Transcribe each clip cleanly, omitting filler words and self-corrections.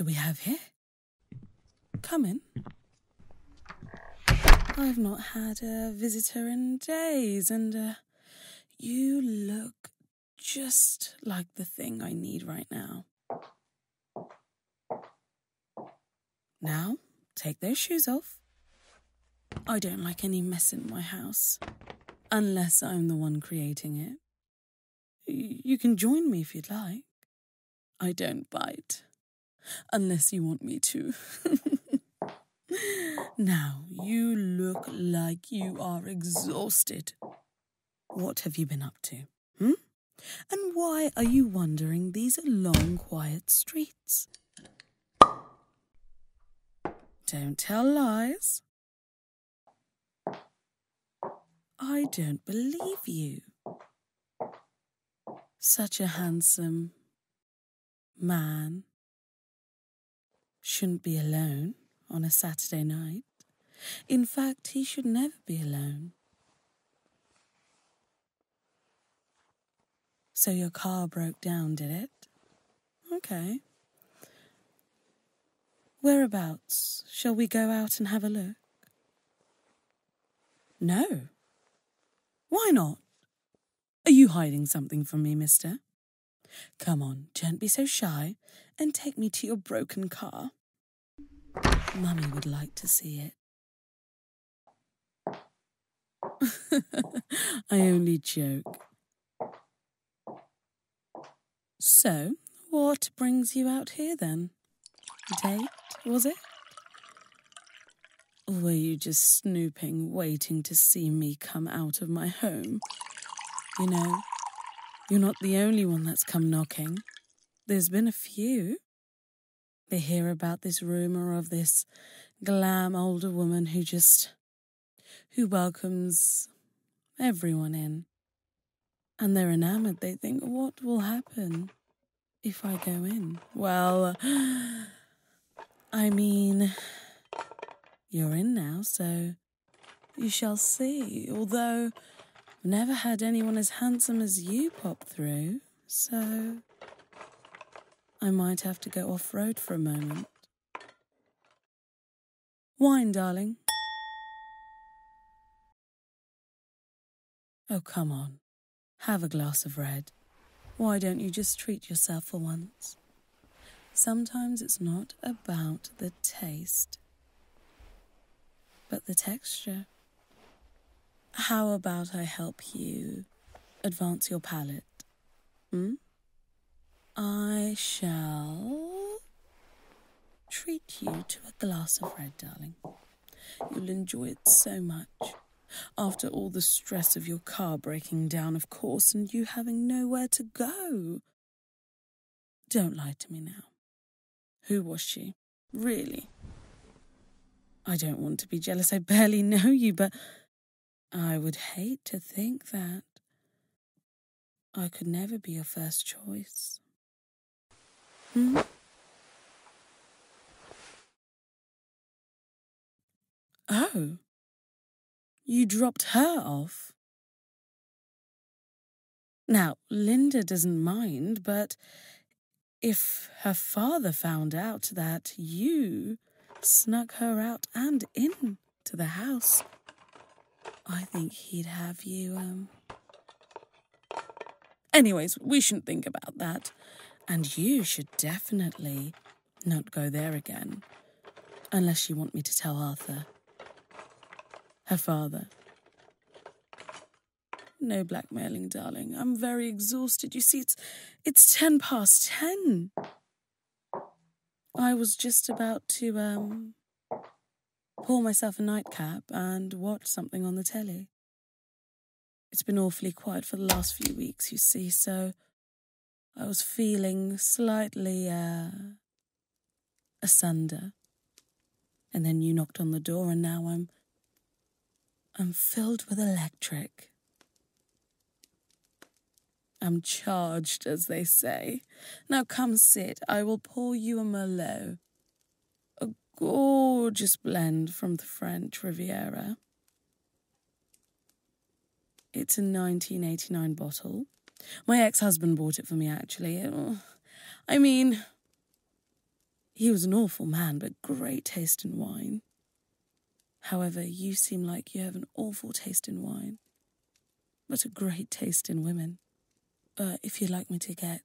do we have here? Come in. I've not had a visitor in days, and you look just like the thing I need right now. Now, take those shoes off. I don't like any mess in my house, unless I'm the one creating it. You can join me if you'd like. I don't bite, unless you want me to. Now, you look like you are exhausted. What have you been up to? And why are you wandering these long, quiet streets? Don't tell lies. I don't believe you. Such a handsome man shouldn't be alone on a Saturday night. In fact, he should never be alone. So your car broke down, did it? Okay. Whereabouts? Shall we go out and have a look? No. Why not? Are you hiding something from me, mister? Come on, don't be so shy and take me to your broken car. Mummy would like to see it. I only joke. So, what brings you out here then? Date, was it? Or were you just snooping, waiting to see me come out of my home? You know, you're not the only one that's come knocking. There's been a few. They hear about this rumour of this glam older woman who welcomes everyone in. And they're enamoured. They think, what will happen if I go in? Well, I mean, you're in now, so you shall see. Although, I've never had anyone as handsome as you pop through, so I might have to go off-road for a moment. Wine, darling. Oh, come on. Have a glass of red. Why don't you just treat yourself for once? Sometimes it's not about the taste, but the texture. How about I help you advance your palate? I shall treat you to a glass of red, darling. You'll enjoy it so much. After all the stress of your car breaking down, of course, and you having nowhere to go. Don't lie to me now. Who was she? Really? I don't want to be jealous, I barely know you, but I would hate to think that I could never be your first choice. Oh, you dropped her off? Now, Linda doesn't mind, but if her father found out that you snuck her out and in to the house, I think he'd have you, Anyways, we shouldn't think about that. And you should definitely not go there again. Unless you want me to tell Arthur. Her father. No blackmailing, darling. I'm very exhausted. You see, it's 10 past 10. I was just about to, pour myself a nightcap and watch something on the telly. It's been awfully quiet for the last few weeks, you see, so I was feeling slightly, asunder. And then you knocked on the door, and now I'm filled with electric. I'm charged, as they say. Now come sit. I will pour you a Merlot. Gorgeous blend from the French Riviera. It's a 1989 bottle. My ex-husband bought it for me, actually. I mean, He was an awful man, but great taste in wine. However, you seem like you have an awful taste in wine, but a great taste in women. If you'd like me to get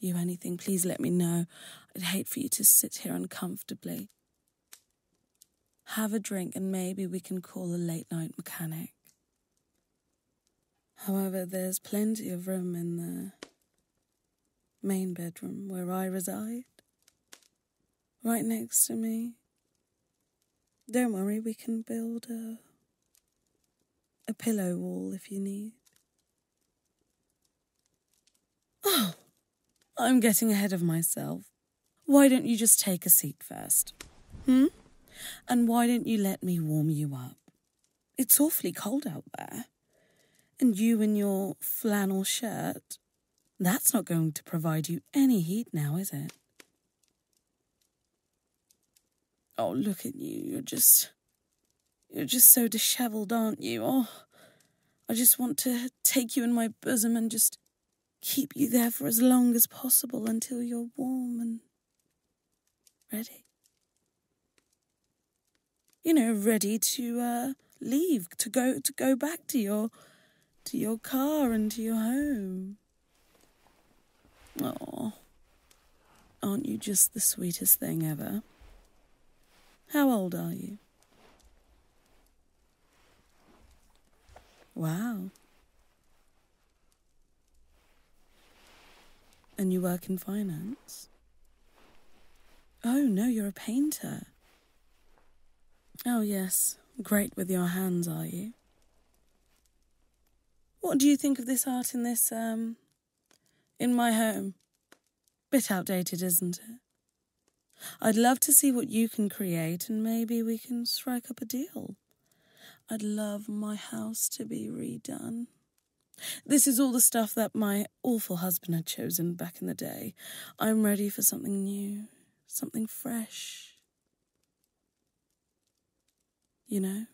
you anything, please let me know. I'd hate for you to sit here uncomfortably. Have a drink and maybe we can call a late-night mechanic. However, there's plenty of room in the main bedroom where I reside, right next to me. Don't worry, we can build a pillow wall if you need. Oh, I'm getting ahead of myself. Why don't you just take a seat first? And why don't you let me warm you up? It's awfully cold out there. And you in your flannel shirt, that's not going to provide you any heat now, is it? Oh, look at you, you're just so dishevelled, aren't you? Oh, I just want to take you in my bosom and just keep you there for as long as possible until you're warm and ready. You know, ready to leave, to go back to your car and to your home. Oh, aren't you just the sweetest thing ever? How old are you? Wow. And you work in finance? Oh, no, you're a painter. Oh, yes. Great with your hands, are you? What do you think of this art in this, in my home? Bit outdated, isn't it? I'd love to see what you can create and maybe we can strike up a deal. I'd love my house to be redone. This is all the stuff that my awful husband had chosen back in the day. I'm ready for something new, something fresh. You know?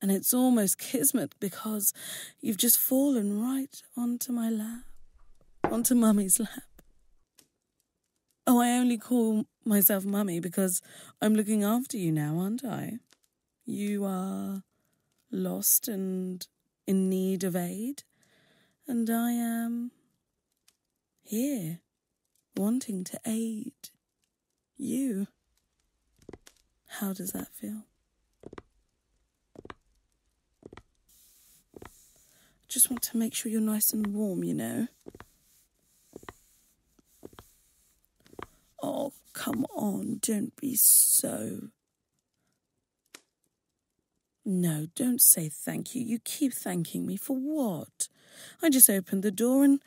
And it's almost kismet because you've just fallen right onto my lap, onto Mummy's lap. Oh, I only call myself Mummy because I'm looking after you now, aren't I? You are lost and in need of aid, and I am here, wanting to aid you. How does that feel? Just want to make sure you're nice and warm, you know. Oh, come on, don't be so... No, don't say thank you. You keep thanking me for what? I just opened the door and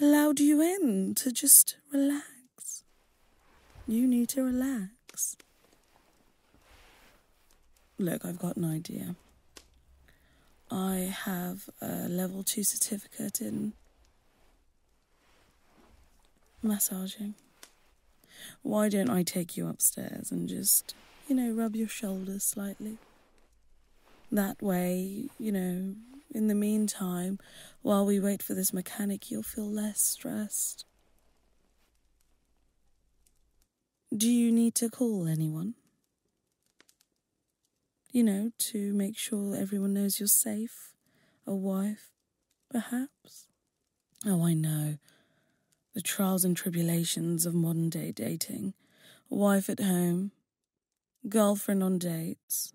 allowed you in to just relax. You need to relax. Look, I've got an idea. I have a level 2 certificate in massaging. Why don't I take you upstairs and just, you know, rub your shoulders slightly? That way, you know, in the meantime, while we wait for this mechanic, you'll feel less stressed. Do you need to call anyone? You know, to make sure everyone knows you're safe? A wife, perhaps? Oh, I know. The trials and tribulations of modern-day dating. Wife at home, girlfriend on dates,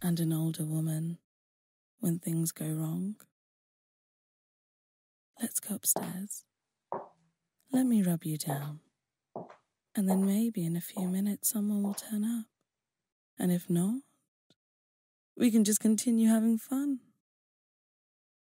and an older woman when things go wrong. Let's go upstairs. Let me rub you down. And then maybe in a few minutes someone will turn up. And if not, we can just continue having fun.